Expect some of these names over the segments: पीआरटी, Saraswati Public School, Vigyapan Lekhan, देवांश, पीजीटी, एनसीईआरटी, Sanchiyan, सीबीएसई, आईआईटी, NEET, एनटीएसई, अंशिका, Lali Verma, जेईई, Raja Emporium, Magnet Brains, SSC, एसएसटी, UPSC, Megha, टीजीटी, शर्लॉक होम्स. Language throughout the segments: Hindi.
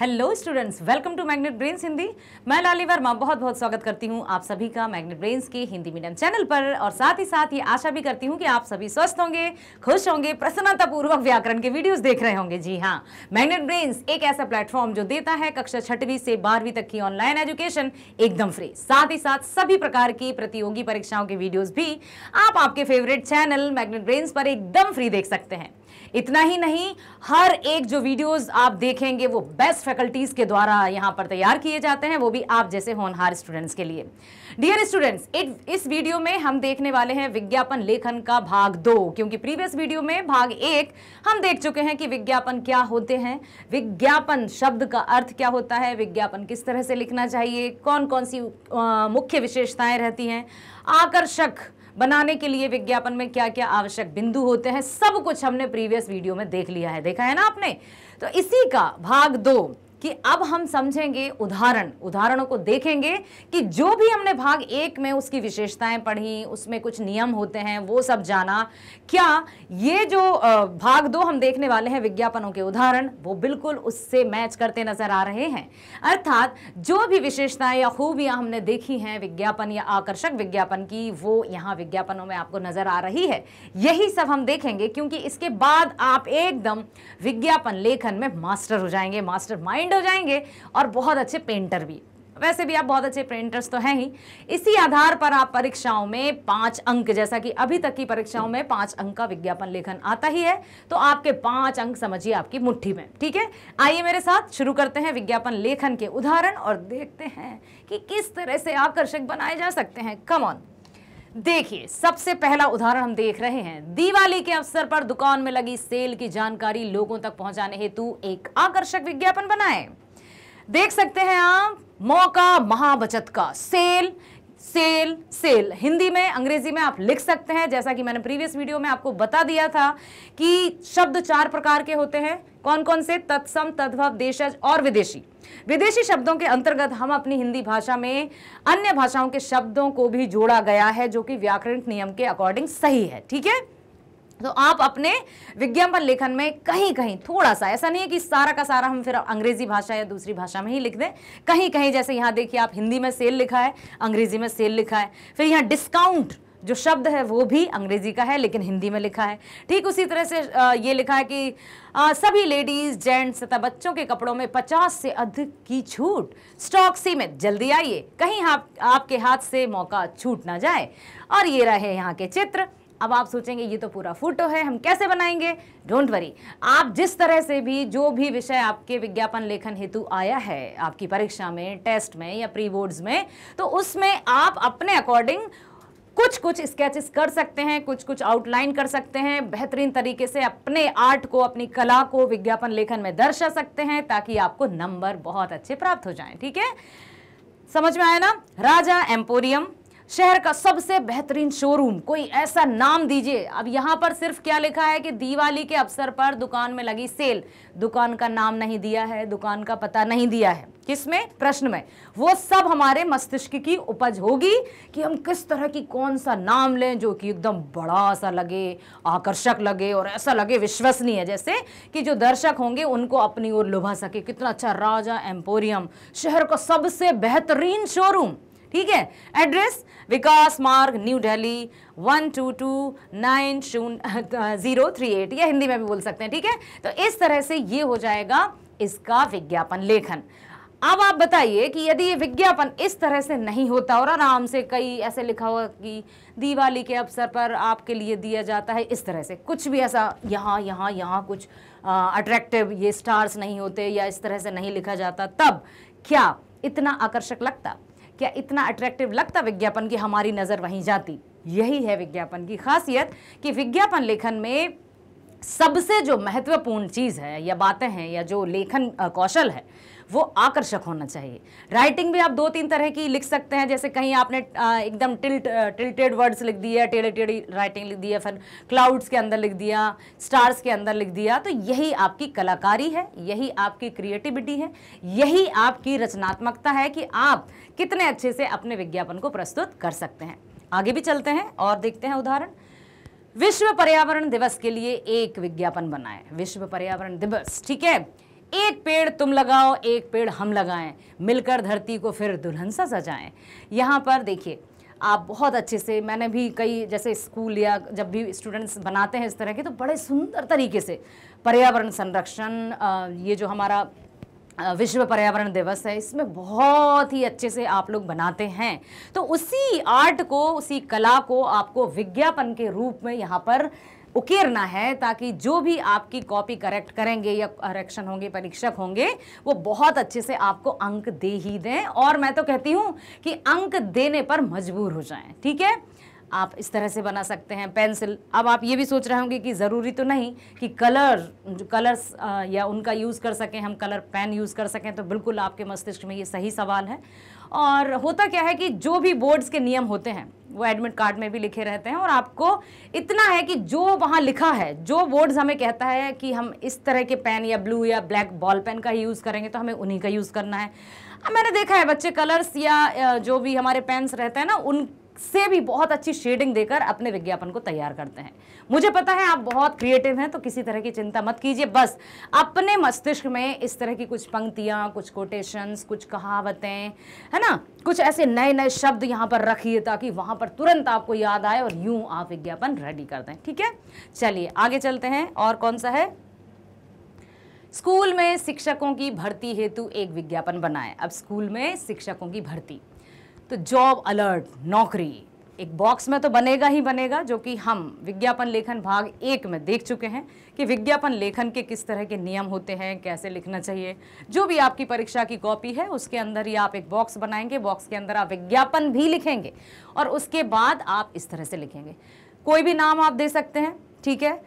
Hello students, welcome to magnet brains Hindi. मैं लाली वर्मा बहुत बहुत स्वागत करती हूँ आप सभी का मैग्नेट ब्रेन्स के हिंदी मीडियम चैनल पर। और साथ ही ये आशा भी करती हूँ कि आप सभी स्वस्थ होंगे, खुश होंगे, प्रसन्नतापूर्वक व्याकरण के वीडियोस देख रहे होंगे। जी हाँ, मैग्नेट ब्रेन्स एक ऐसा प्लेटफॉर्म जो देता है कक्षा 6वीं से 12वीं तक की ऑनलाइन एजुकेशन एकदम फ्री। साथ ही साथ सभी प्रकार की प्रतियोगी परीक्षाओं के वीडियोज़ भी आप आपके फेवरेट चैनल मैग्नेट ब्रेन्स पर एकदम फ्री देख सकते हैं। इतना ही नहीं, हर एक जो वीडियोस आप देखेंगे वो बेस्ट फैकल्टीज के द्वारा यहाँ पर तैयार किए जाते हैं, वो भी आप जैसे होनहार स्टूडेंट्स के लिए। डियर स्टूडेंट्स, इस वीडियो में हम देखने वाले हैं विज्ञापन लेखन का भाग 2, क्योंकि प्रीवियस वीडियो में भाग 1 हम देख चुके हैं कि विज्ञापन क्या होते हैं, विज्ञापन शब्द का अर्थ क्या होता है, विज्ञापन किस तरह से लिखना चाहिए, कौन कौन सी मुख्य विशेषताएं रहती हैं, आकर्षक बनाने के लिए विज्ञापन में क्या क्या आवश्यक बिंदु होते हैं, सब कुछ हमने प्रीवियस वीडियो में देख लिया है, देखा है ना आपने। तो इसी का भाग 2 कि अब हम समझेंगे उदाहरण, उदाहरणों को देखेंगे कि जो भी हमने भाग 1 में उसकी विशेषताएं पढ़ी, उसमें कुछ नियम होते हैं, वो सब जाना। क्या ये जो भाग 2 हम देखने वाले हैं विज्ञापनों के उदाहरण, वो बिल्कुल उससे मैच करते नजर आ रहे हैं। अर्थात जो भी विशेषताएं या खूबियां हमने देखी हैं विज्ञापन या आकर्षक विज्ञापन की, वो यहाँ विज्ञापनों में आपको नजर आ रही है। यही सब हम देखेंगे, क्योंकि इसके बाद आप एकदम विज्ञापन लेखन में मास्टर हो जाएंगे, मास्टर माइंड हो जाएंगे और बहुत अच्छे पेंटर भी। वैसे भी आप बहुत अच्छे पेंटर्स तो हैं ही। इसी आधार पर आप परीक्षाओं में 5 अंक, जैसा कि अभी तक की परीक्षाओं में 5 अंक का विज्ञापन लेखन आता ही है, तो आपके 5 अंक समझिए आपकी मुट्ठी में। ठीक है, आइए मेरे साथ शुरू करते हैं विज्ञापन लेखन के उदाहरण और देखते हैं कि किस तरह से आकर्षक बनाए जा सकते हैं। कम ऑन, देखिए सबसे पहला उदाहरण हम देख रहे हैं। दिवाली के अवसर पर दुकान में लगी सेल की जानकारी लोगों तक पहुंचाने हेतु एक आकर्षक विज्ञापन बनाएं। देख सकते हैं आप, मौका महाबचत का, सेल सेल सेल, हिंदी में अंग्रेजी में आप लिख सकते हैं। जैसा कि मैंने प्रीवियस वीडियो में आपको बता दिया था कि शब्द 4 प्रकार के होते हैं। कौन कौन से? तत्सम, तद्भव, देशज और विदेशी। विदेशी शब्दों के अंतर्गत हम अपनी हिंदी भाषा में अन्य भाषाओं के शब्दों को भी जोड़ा गया है, जो कि व्याकरणिक नियम के अकॉर्डिंग सही है। ठीक है, तो आप अपने विज्ञापन लेखन में कहीं कहीं थोड़ा सा, ऐसा नहीं है कि सारा का सारा हम फिर अंग्रेजी भाषा या दूसरी भाषा में ही लिख दें, कहीं कहीं, जैसे यहाँ देखिए आप, हिंदी में सेल लिखा है, अंग्रेजी में सेल लिखा है, फिर यहाँ डिस्काउंट जो शब्द है वो भी अंग्रेजी का है लेकिन हिंदी में लिखा है। ठीक उसी तरह से ये लिखा है कि सभी लेडीज़, जेंट्स तथा बच्चों के कपड़ों में 50 से अधिक की छूट, स्टॉक सीमित, जल्दी आइए, कहीं आपके हाथ से मौका छूट ना जाए। और ये रहे यहाँ के चित्र। अब आप सोचेंगे ये तो पूरा फोटो है, हम कैसे बनाएंगे? डोंट वरी, आप जिस तरह से भी, जो भी विषय आपके विज्ञापन लेखन हेतु आया है आपकी परीक्षा में, टेस्ट में या प्री बोर्ड्स में, तो उसमें आप अपने अकॉर्डिंग कुछ कुछ स्केचेस कर सकते हैं, कुछ कुछ आउटलाइन कर सकते हैं, बेहतरीन तरीके से अपने आर्ट को, अपनी कला को विज्ञापन लेखन में दर्शा सकते हैं, ताकि आपको नंबर बहुत अच्छे प्राप्त हो जाएं। ठीक है, समझ में आया ना। राजा एम्पोरियम, शहर का सबसे बेहतरीन शोरूम, कोई ऐसा नाम दीजिए। अब यहाँ पर सिर्फ क्या लिखा है कि दिवाली के अवसर पर दुकान में लगी सेल, दुकान का नाम नहीं दिया है, दुकान का पता नहीं दिया है। किसमें? प्रश्न में। वो सब हमारे मस्तिष्क की उपज होगी कि हम किस तरह की, कौन सा नाम लें जो कि एकदम बड़ा सा लगे, आकर्षक लगे और ऐसा लगे विश्वसनीय, जैसे कि जो दर्शक होंगे उनको अपनी ओर लुभा सके। कितना अच्छा, राजा एम्पोरियम, शहर का सबसे बेहतरीन शोरूम। ठीक है, एड्रेस विकास मार्ग, न्यू दिल्ली 1229038, या हिंदी में भी बोल सकते हैं। ठीक है, तो इस तरह से ये हो जाएगा इसका विज्ञापन लेखन। अब आप बताइए कि यदि ये विज्ञापन इस तरह से नहीं होता और आराम से कई ऐसे लिखा हुआ कि दिवाली के अवसर पर आपके लिए दिया जाता है, इस तरह से कुछ भी ऐसा यहाँ यहाँ यहाँ कुछ अट्रैक्टिव, ये स्टार्स नहीं होते या इस तरह से नहीं लिखा जाता, तब क्या इतना आकर्षक लगता, क्या इतना अट्रैक्टिव लगता विज्ञापन की हमारी नज़र वहीं जाती? यही है विज्ञापन की खासियत कि विज्ञापन लेखन में सबसे जो महत्वपूर्ण चीज़ है या बातें हैं या जो लेखन कौशल है, वो आकर्षक होना चाहिए। राइटिंग भी आप 2-3 तरह की लिख सकते हैं, जैसे कहीं आपने एकदम टिल्टेड वर्ड्स लिख दिया, टेढ़ी टेढ़ी राइटिंग लिख दिया, फिर क्लाउड्स के अंदर लिख दिया, स्टार्स के अंदर लिख दिया, तो यही आपकी कलाकारी है, यही आपकी क्रिएटिविटी है, यही आपकी रचनात्मकता है कि आप कितने अच्छे से अपने विज्ञापन को प्रस्तुत कर सकते हैं। आगे भी चलते हैं और देखते हैं उदाहरण। विश्व पर्यावरण दिवस के लिए एक विज्ञापन बनाएं, विश्व पर्यावरण दिवस। ठीक है, एक पेड़ तुम लगाओ, एक पेड़ हम लगाएं, मिलकर धरती को फिर दुल्हन सा सजाएं। यहाँ पर देखिए आप बहुत अच्छे से, मैंने भी कई जैसे स्कूल या जब भी स्टूडेंट्स बनाते हैं इस तरह के, तो बड़े सुंदर तरीके से पर्यावरण संरक्षण, ये जो हमारा विश्व पर्यावरण दिवस है, इसमें बहुत ही अच्छे से आप लोग बनाते हैं। तो उसी आर्ट को, उसी कला को आपको विज्ञापन के रूप में यहाँ पर उकेरना है, ताकि जो भी आपकी कॉपी करेक्ट करेंगे या करेक्शन होंगे, परीक्षक होंगे, वो बहुत अच्छे से आपको अंक दे ही दें। और मैं तो कहती हूँ कि अंक देने पर मजबूर हो जाएं, ठीक है। आप इस तरह से बना सकते हैं पेंसिल। अब आप ये भी सोच रहे होंगे कि ज़रूरी तो नहीं कि कलर्स या उनका यूज़ कर सकें, हम कलर पेन यूज़ कर सकें, तो बिल्कुल आपके मस्तिष्क में ये सही सवाल है। और होता क्या है कि जो भी बोर्ड्स के नियम होते हैं वो एडमिट कार्ड में भी लिखे रहते हैं, और आपको इतना है कि जो वहाँ लिखा है, जो बोर्ड्स हमें कहता है कि हम इस तरह के पेन या ब्लू या ब्लैक बॉल पेन का ही यूज़ करेंगे, तो हमें उन्हीं का यूज़ करना है। मैंने देखा है बच्चे कलर्स या जो भी हमारे पेन्स रहते हैं ना, उन से भी बहुत अच्छी शेडिंग देकर अपने विज्ञापन को तैयार करते हैं। मुझे पता है आप बहुत क्रिएटिव हैं, तो किसी तरह की चिंता मत कीजिए। बस अपने मस्तिष्क में इस तरह की कुछ पंक्तियाँ, कुछ कोटेशंस, कुछ कहावतें, है ना, कुछ ऐसे नए नए शब्द यहाँ पर रखिए, ताकि वहाँ पर तुरंत आपको याद आए और यूँ आप विज्ञापन रेडी कर दें, ठीक है। चलिए आगे चलते हैं। और कौन सा है? स्कूल में शिक्षकों की भर्ती हेतु एक विज्ञापन बनाएं। अब स्कूल में शिक्षकों की भर्ती, तो जॉब अलर्ट, नौकरी, एक बॉक्स में तो बनेगा ही बनेगा, जो कि हम विज्ञापन लेखन भाग 1 में देख चुके हैं कि विज्ञापन लेखन के किस तरह के नियम होते हैं, कैसे लिखना चाहिए। जो भी आपकी परीक्षा की कॉपी है उसके अंदर ही आप एक बॉक्स बनाएंगे, बॉक्स के अंदर आप विज्ञापन भी लिखेंगे, और उसके बाद आप इस तरह से लिखेंगे। कोई भी नाम आप दे सकते हैं, ठीक है।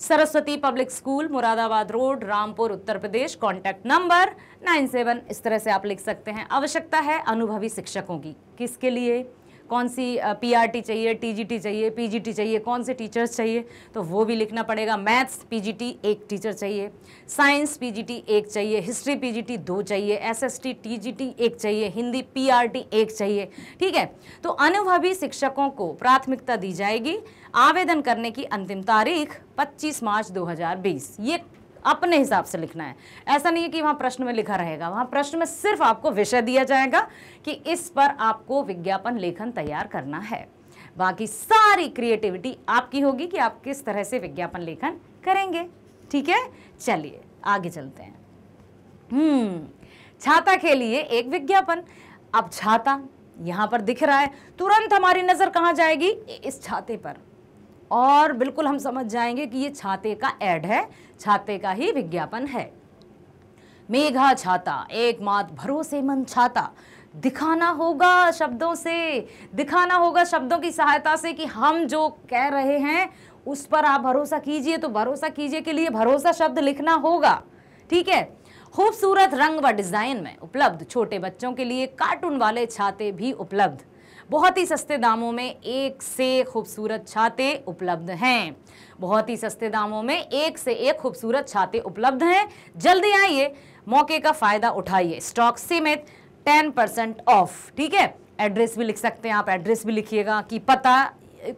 Saraswati public school, Moradabad road, Rampur, Uttar Pradesh, contact number 97, इस तरह से आप लिख सकते हैं। आवश्यकता है अनुभवी शिक्षकों की। किसके लिए कौन सी पीआरटी चाहिए, टीजीटी चाहिए, पीजीटी चाहिए, कौन से टीचर्स चाहिए, तो वो भी लिखना पड़ेगा। मैथ्स पीजीटी 1 टीचर चाहिए, साइंस पीजीटी 1 चाहिए, हिस्ट्री पीजीटी 2 चाहिए, एसएसटी टीजीटी 1 चाहिए, हिंदी पीआरटी 1 चाहिए, ठीक है। तो अनुभवी शिक्षकों को प्राथमिकता दी जाएगी। आवेदन करने की अंतिम तारीख 25 मार्च 2020। ये अपने हिसाब से लिखना है, ऐसा नहीं है कि वहाँ प्रश्न में लिखा रहेगा। वहाँ प्रश्न में सिर्फ आपको विषय दिया जाएगा कि इस पर आपको विज्ञापन लेखन तैयार करना है। बाकी सारी क्रिएटिविटी आपकी होगी कि आप किस तरह से विज्ञापन लेखन करेंगे, ठीक है। चलिए आगे चलते हैं। छाता के लिए एक विज्ञापन। अब छाता यहाँ पर दिख रहा है, तुरंत हमारी नज़र कहाँ जाएगी? इस छाते पर, और बिल्कुल हम समझ जाएंगे कि ये छाते का ऐड है, छाते का ही विज्ञापन है। मेघा छाता, एकमात्र भरोसेमंद छाता। दिखाना होगा शब्दों से, दिखाना होगा शब्दों की सहायता से कि हम जो कह रहे हैं उस पर आप भरोसा कीजिए। तो भरोसा कीजिए के लिए भरोसा शब्द लिखना होगा, ठीक है। खूबसूरत रंग व डिज़ाइन में उपलब्ध छोटे बच्चों के लिए कार्टून वाले छाते भी उपलब्ध। बहुत ही सस्ते दामों में एक से खूबसूरत छाते उपलब्ध हैं। बहुत ही सस्ते दामों में एक से एक खूबसूरत छाते उपलब्ध हैं। जल्दी आइए, मौके का फ़ायदा उठाइए। स्टॉक सीमित, 10% ऑफ, ठीक है। एड्रेस भी लिख सकते हैं आप, एड्रेस भी लिखिएगा कि पता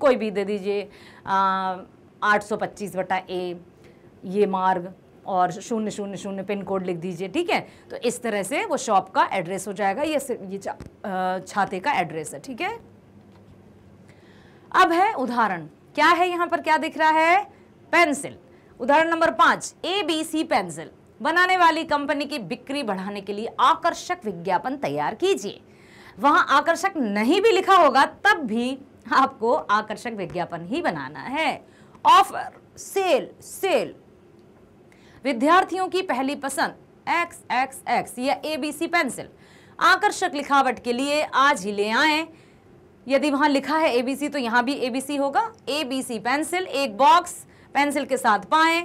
कोई भी दे दीजिए, 825/A ये मार्ग, और 000 पिन कोड लिख दीजिए, ठीक है। तो इस तरह से वो शॉप का एड्रेस हो जाएगा, ये छाते का एड्रेस है, ठीक है। अब है उदाहरण। क्या है यहाँ पर, क्या दिख रहा है? पेंसिल। उदाहरण नंबर 5, ABC पेंसिल। बनाने वाली कंपनी की बिक्री बढ़ाने के लिए आकर्षक विज्ञापन तैयार कीजिए। वहाँ आकर्षक नहीं भी लिखा होगा, तब भी आपको आकर्षक विज्ञापन ही बनाना है। ऑफर, सेल, सेल, विद्यार्थियों की पहली पसंद XXX या ABC पेंसिल। आकर्षक लिखावट के लिए आज ही ले आएं। यदि वहाँ लिखा है ABC तो यहाँ भी ABC होगा। ABC पेंसिल, एक बॉक्स पेंसिल के साथ पाएं,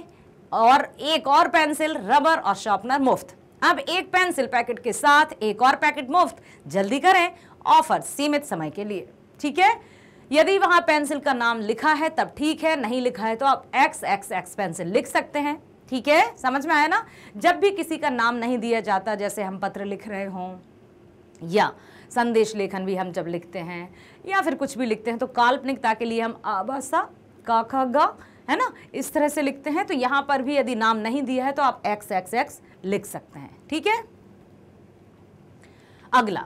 और एक और पेंसिल, रबर और शार्पनर मुफ्त। अब एक पेंसिल पैकेट के साथ एक और पैकेट मुफ्त। जल्दी करें, ऑफर सीमित समय के लिए, ठीक है। यदि वहाँ पेंसिल का नाम लिखा है तब ठीक है, नहीं लिखा है तो आप XXX पेंसिल लिख सकते हैं, ठीक है। समझ में आया ना। जब भी किसी का नाम नहीं दिया जाता, जैसे हम पत्र लिख रहे हों या संदेश लेखन भी हम जब लिखते हैं या फिर कुछ भी लिखते हैं, तो काल्पनिकता के लिए हम आबासा, काखा गा, है ना, इस तरह से लिखते हैं। तो यहाँ पर भी यदि नाम नहीं दिया है तो आप एक्स एक्स एक्स लिख सकते हैं, ठीक है। अगला,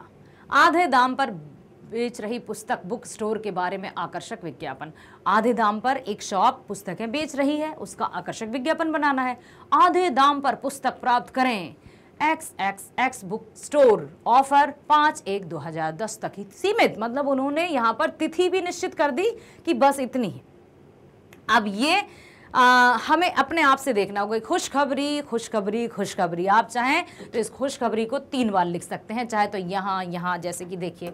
आधे दाम पर बेच रही पुस्तक बुक स्टोर के बारे में आकर्षक विज्ञापन। आधे दाम पर एक शॉप पुस्तकें बेच रही है, उसका आकर्षक विज्ञापन बनाना है। आधे दाम पर पुस्तक प्राप्त करें X X X book store, offer 5/1/2010 तक ही सीमित। मतलब उन्होंने यहाँ पर तिथि भी निश्चित कर दी कि बस इतनी है। अब ये हमें अपने आप से देखना होगा, खुशखबरी खुशखबरी खुशखबरी। आप चाहें तो इस खुशखबरी को 3 बार लिख सकते हैं, चाहे तो यहाँ यहाँ, जैसे कि देखिए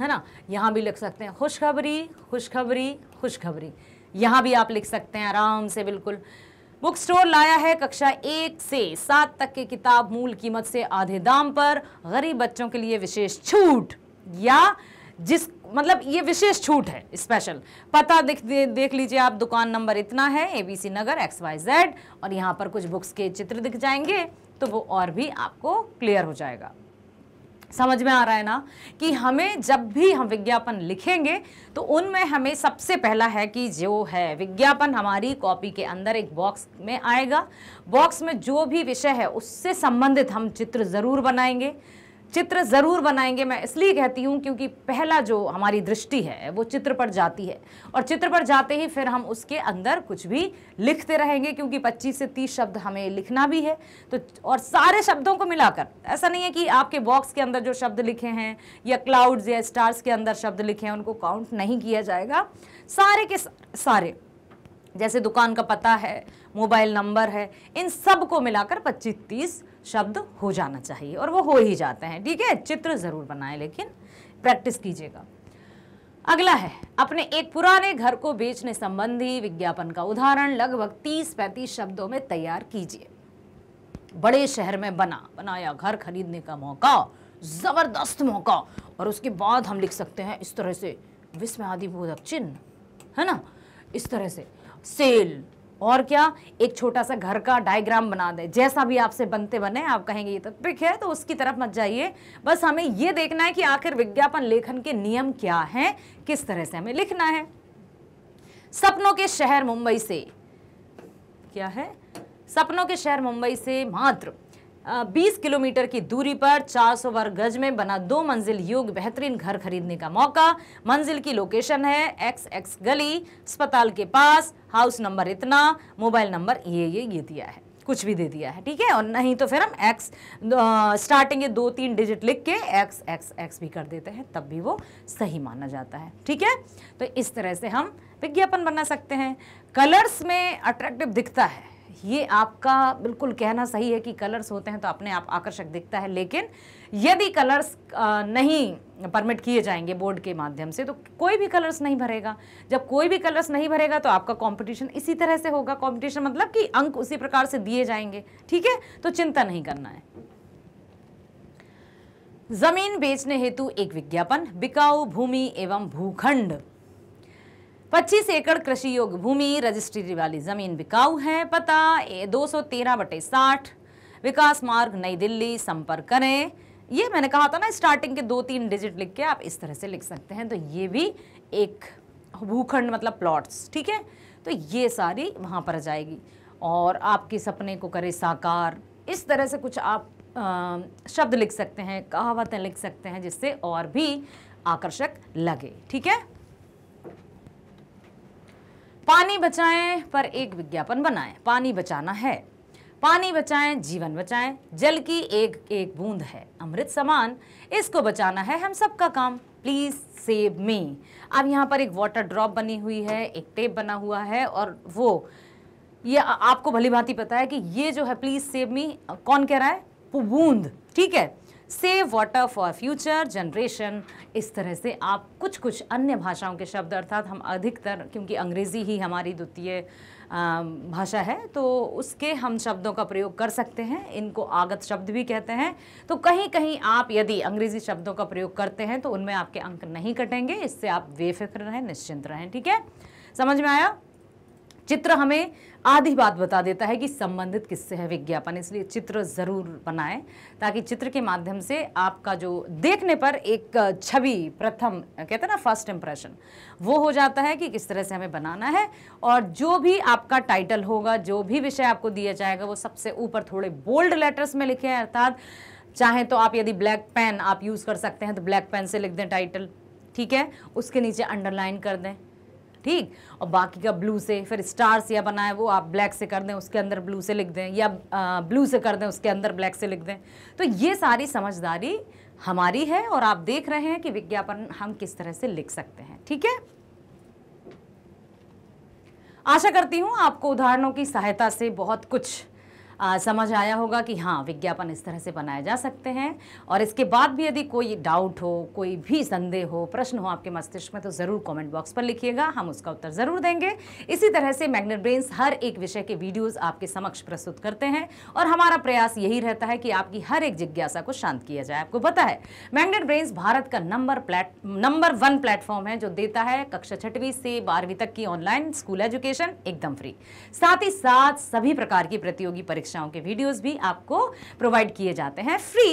है ना, यहाँ भी लिख सकते हैं खुशखबरी खुशखबरी खुशखबरी। यहाँ भी आप लिख सकते हैं आराम से, बिल्कुल। बुक स्टोर लाया है कक्षा 1 से 7 तक की किताब मूल कीमत से आधे दाम पर, गरीब बच्चों के लिए विशेष छूट, या जिस मतलब ये विशेष छूट है स्पेशल। पता देख लीजिए आप, दुकान नंबर इतना है, ABC नगर XYZ, और यहाँ पर कुछ बुक्स के चित्र दिख जाएंगे तो वो और भी आपको क्लियर हो जाएगा। समझ में आ रहा है ना कि हमें जब भी हम विज्ञापन लिखेंगे तो उनमें हमें सबसे पहला है कि जो है विज्ञापन हमारी कॉपी के अंदर एक बॉक्स में आएगा। बॉक्स में जो भी विषय है उससे संबंधित हम चित्र ज़रूर बनाएंगे, चित्र ज़रूर बनाएंगे। मैं इसलिए कहती हूँ क्योंकि पहला जो हमारी दृष्टि है वो चित्र पर जाती है, और चित्र पर जाते ही फिर हम उसके अंदर कुछ भी लिखते रहेंगे, क्योंकि 25 से 30 शब्द हमें लिखना भी है तो, और सारे शब्दों को मिलाकर। ऐसा नहीं है कि आपके बॉक्स के अंदर जो शब्द लिखे हैं या क्लाउड्स या स्टार्स के अंदर शब्द लिखे हैं उनको काउंट नहीं किया जाएगा, सारे के सारे। जैसे दुकान का पता है, मोबाइल नंबर है, इन सब को मिलाकर 25-30 शब्द हो जाना चाहिए, और वो हो ही जाते हैं, ठीक है। चित्र ज़रूर बनाएं, लेकिन प्रैक्टिस कीजिएगा। अगला है अपने एक पुराने घर को बेचने संबंधी विज्ञापन का उदाहरण लगभग 30-35 शब्दों में तैयार कीजिए। बड़े शहर में बनाया घर खरीदने का मौका, ज़बरदस्त मौका। और उसके बाद हम लिख सकते हैं इस तरह से, विश्व आदिबोधक चिन्ह है ना, इस तरह से सेल, और क्या, एक छोटा सा घर का डायग्राम बना दें। जैसा भी आपसे बनते बने, आप कहेंगे ये तो ट्रिक है तो उसकी तरफ मत जाइए। बस हमें ये देखना है कि आखिर विज्ञापन लेखन के नियम क्या हैं, किस तरह से हमें लिखना है। सपनों के शहर मुंबई से, क्या है, सपनों के शहर मुंबई से मात्र 20 किलोमीटर की दूरी पर 400 वर्ग गज में बना 2 मंजिल युग बेहतरीन घर खरीदने का मौका। मंजिल की लोकेशन है XX गली, अस्पताल के पास, हाउस नंबर इतना, मोबाइल नंबर ये दिया है, कुछ भी दे दिया है, ठीक है। और नहीं तो फिर हम X स्टार्टिंग के 2-3 डिजिट लिख के XXX भी कर देते हैं, तब भी वो सही माना जाता है, ठीक है। तो इस तरह से हम विज्ञापन बना सकते हैं। कलर्स में अट्रैक्टिव दिखता है, ये आपका बिल्कुल कहना सही है कि कलर्स होते हैं तो अपने आप आकर्षक दिखता है, लेकिन यदि कलर्स नहीं परमिट किए जाएंगे बोर्ड के माध्यम से तो कोई भी कलर्स नहीं भरेगा। जब कोई भी कलर्स नहीं भरेगा तो आपका कंपटीशन इसी तरह से होगा। कंपटीशन मतलब कि अंक उसी प्रकार से दिए जाएंगे, ठीक है, तो चिंता नहीं करना है। जमीन बेचने हेतु एक विज्ञापन, बिकाऊ भूमि एवं भूखंड, 25 एकड़ कृषि योग्य भूमि, रजिस्ट्री वाली ज़मीन बिकाऊ है, पता 213/60 विकास मार्ग, नई दिल्ली, संपर्क करें। ये मैंने कहा था ना, स्टार्टिंग के 2-3 डिजिट लिख के आप इस तरह से लिख सकते हैं। तो ये भी एक भूखंड मतलब प्लॉट्स, ठीक है, तो ये सारी वहाँ पर जाएगी। और आपके सपने को करे साकार, इस तरह से कुछ आप शब्द लिख सकते हैं, कहावतें लिख सकते हैं, जिससे और भी आकर्षक लगे, ठीक है। पानी बचाएं पर एक विज्ञापन बनाएं। पानी बचाना है, पानी बचाएं जीवन बचाएं, जल की एक एक बूंद है अमृत समान, इसको बचाना है हम सबका काम, प्लीज़ सेव मी। अब यहाँ पर एक वाटर ड्रॉप बनी हुई है, एक टेप बना हुआ है, और वो ये आपको भली भांति पता है कि ये जो है प्लीज़ सेव मी कौन कह रहा है, वो बूंद, ठीक है, save water for future generation. इस तरह से आप कुछ अन्य भाषाओं के शब्द, अर्थात हम अधिकतर, क्योंकि अंग्रेज़ी ही हमारी द्वितीय भाषा है, तो उसके हम शब्दों का प्रयोग कर सकते हैं। इनको आगत शब्द भी कहते हैं। तो कहीं कहीं आप यदि अंग्रेज़ी शब्दों का प्रयोग करते हैं तो उनमें आपके अंक नहीं कटेंगे, इससे आप बेफिक्र रहें, निश्चिंत रहें, ठीक है, समझ में आया। चित्र हमें आधी बात बता देता है कि संबंधित किससे है विज्ञापन, इसलिए चित्र ज़रूर बनाएं ताकि चित्र के माध्यम से आपका जो देखने पर एक छवि, प्रथम कहते हैं ना फर्स्ट इम्प्रेशन, वो हो जाता है कि किस तरह से हमें बनाना है। और जो भी आपका टाइटल होगा, जो भी विषय आपको दिया जाएगा, वो सबसे ऊपर थोड़े बोल्ड लेटर्स में लिखें, अर्थात चाहे तो आप यदि ब्लैक पेन आप यूज़ कर सकते हैं तो ब्लैक पेन से लिख दें टाइटल, ठीक है। उसके नीचे अंडरलाइन कर दें, ठीक, और बाकी का ब्लू से, फिर स्टार्स या बनाए वो आप ब्लैक से कर दें, उसके अंदर ब्लू से लिख दें, या ब्लू से कर दें उसके अंदर ब्लैक से लिख दें। तो ये सारी समझदारी हमारी है और आप देख रहे हैं कि विज्ञापन हम किस तरह से लिख सकते हैं, ठीक है। आशा करती हूँ आपको उदाहरणों की सहायता से बहुत कुछ समझ आया होगा कि हाँ विज्ञापन इस तरह से बनाए जा सकते हैं। और इसके बाद भी यदि कोई डाउट हो, कोई भी संदेह हो, प्रश्न हो आपके मस्तिष्क में, तो ज़रूर कमेंट बॉक्स पर लिखिएगा, हम उसका उत्तर ज़रूर देंगे। इसी तरह से मैग्नेट ब्रेन्स हर एक विषय के वीडियोस आपके समक्ष प्रस्तुत करते हैं और हमारा प्रयास यही रहता है कि आपकी हर एक जिज्ञासा को शांत किया जाए। आपको पता है मैग्नेट ब्रेन्स भारत का नंबर 1 प्लेटफॉर्म है जो देता है कक्षा 6वीं से 12वीं तक की ऑनलाइन स्कूल एजुकेशन एकदम फ्री। साथ ही साथ सभी प्रकार की प्रतियोगी परीक्षाओं के वीडियोस भी आपको प्रोवाइड किए जाते हैं फ्री।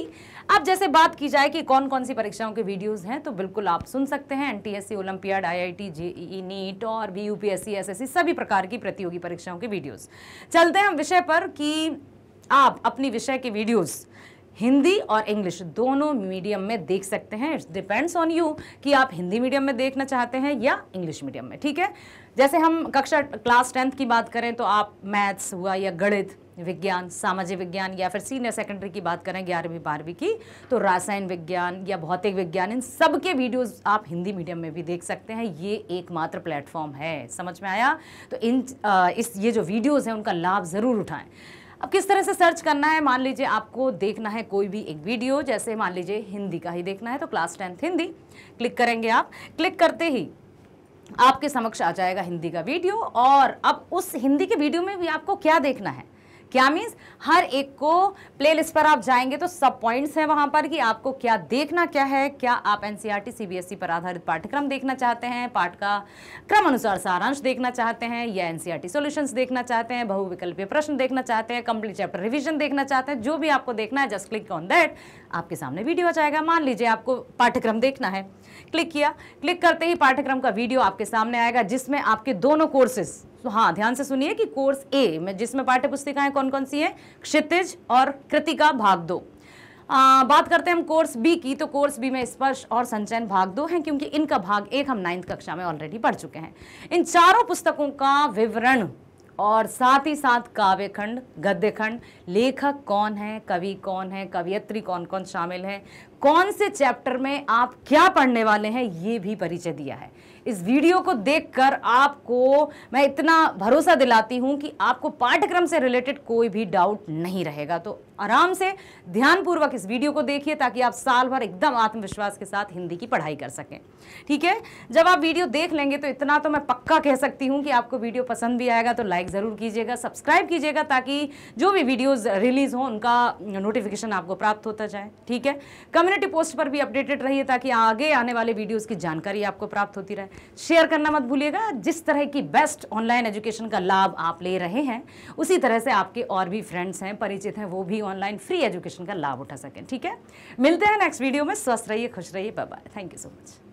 अब जैसे बात की जाए कि कौन कौन सी परीक्षाओं के वीडियोस हैं, तो बिल्कुल आप सुन सकते हैं एनटीएसई, Olympiad, आईआईटी, जेईई, NEET और भी यूपीएससी, एसएससी सभी प्रकार की प्रतियोगी परीक्षाओं के वीडियोस। चलते हैं हम विषय पर कि आप अपनी विषय के वीडियोस हिंदी और इंग्लिश दोनों मीडियम में देख सकते हैं। इट्स डिपेंड्स ऑन यू कि आप हिंदी मीडियम में देखना चाहते हैं या इंग्लिश मीडियम में, ठीक है। जैसे हम क्लास 10th की बात करें तो आप मैथ्स हुआ या गणित, विज्ञान, सामाजिक विज्ञान, या फिर सीनियर सेकेंडरी की बात करें 11वीं 12वीं की तो रासायन विज्ञान या भौतिक विज्ञान, इन सब के वीडियोस आप हिंदी मीडियम में भी देख सकते हैं। ये एकमात्र प्लेटफॉर्म है, समझ में आया। तो ये जो वीडियोस हैं उनका लाभ ज़रूर उठाएं। अब किस तरह से सर्च करना है, मान लीजिए आपको देखना है कोई भी एक वीडियो, जैसे मान लीजिए हिंदी का ही देखना है तो क्लास 10th हिंदी क्लिक करेंगे आप। क्लिक करते ही आपके समक्ष आ जाएगा हिंदी का वीडियो। और अब उस हिंदी के वीडियो में भी आपको क्या देखना है, क्या मीन्स हर एक को प्लेलिस्ट पर आप जाएंगे तो सब पॉइंट्स हैं वहाँ पर कि आपको क्या देखना क्या है। क्या आप एनसीईआरटी सीबीएसई पर आधारित पाठ्यक्रम देखना चाहते हैं, पाठ का क्रम अनुसार सारांश देखना चाहते हैं, या एनसीईआरटी सॉल्यूशंस देखना चाहते हैं, बहुविकल्पीय प्रश्न देखना चाहते हैं, कंप्लीट चैप्टर रिविजन देखना चाहते हैं, जो भी आपको देखना है जस्ट क्लिक ऑन दैट, आपके सामने वीडियो आ जाएगा। मान लीजिए आपको पाठ्यक्रम देखना है, क्लिक किया, क्लिक करते ही पाठ्यक्रम का वीडियो आपके सामने आएगा जिसमें आपके दोनों कोर्सेज, तो हाँ ध्यान से सुनिए कि कोर्स ए में जिसमें पाठ्य पुस्तिकाएं कौन कौन सी हैं, क्षितिज और कृतिका भाग 2। बात करते हैं हम कोर्स बी की, तो कोर्स बी में स्पर्श और संचयन भाग 2 हैं क्योंकि इनका भाग 1 हम 9th कक्षा में ऑलरेडी पढ़ चुके हैं। इन चारों पुस्तकों का विवरण और साथ ही साथ काव्य खंड, गद्य खंड, लेखक कौन है, कवि कौन है, कवियत्री कौन कौन शामिल हैं, कौन से चैप्टर में आप क्या पढ़ने वाले हैं, ये भी परिचय दिया है। इस वीडियो को देखकर आपको मैं इतना भरोसा दिलाती हूँ कि आपको पाठ्यक्रम से रिलेटेड कोई भी डाउट नहीं रहेगा। तो आराम से ध्यानपूर्वक इस वीडियो को देखिए ताकि आप साल भर एकदम आत्मविश्वास के साथ हिंदी की पढ़ाई कर सकें, ठीक है। जब आप वीडियो देख लेंगे तो इतना तो मैं पक्का कह सकती हूँ कि आपको वीडियो पसंद भी आएगा। तो लाइक ज़रूर कीजिएगा, सब्सक्राइब कीजिएगा ताकि जो भी वीडियोज़ रिलीज़ हों उनका नोटिफिकेशन आपको प्राप्त होता जाए, ठीक है। कम्युनिटी पोस्ट पर भी अपडेटेड रहिए ताकि आगे आने वाले वीडियोज़ की जानकारी आपको प्राप्त होती रहे। शेयर करना मत भूलिएगा। जिस तरह की बेस्ट ऑनलाइन एजुकेशन का लाभ आप ले रहे हैं उसी तरह से आपके और भी फ्रेंड्स हैं, परिचित हैं, वो भी ऑनलाइन फ्री एजुकेशन का लाभ उठा सकें, ठीक है। मिलते हैं नेक्स्ट वीडियो में। स्वस्थ रहिए, खुश रहिए, bye bye, thank you so much.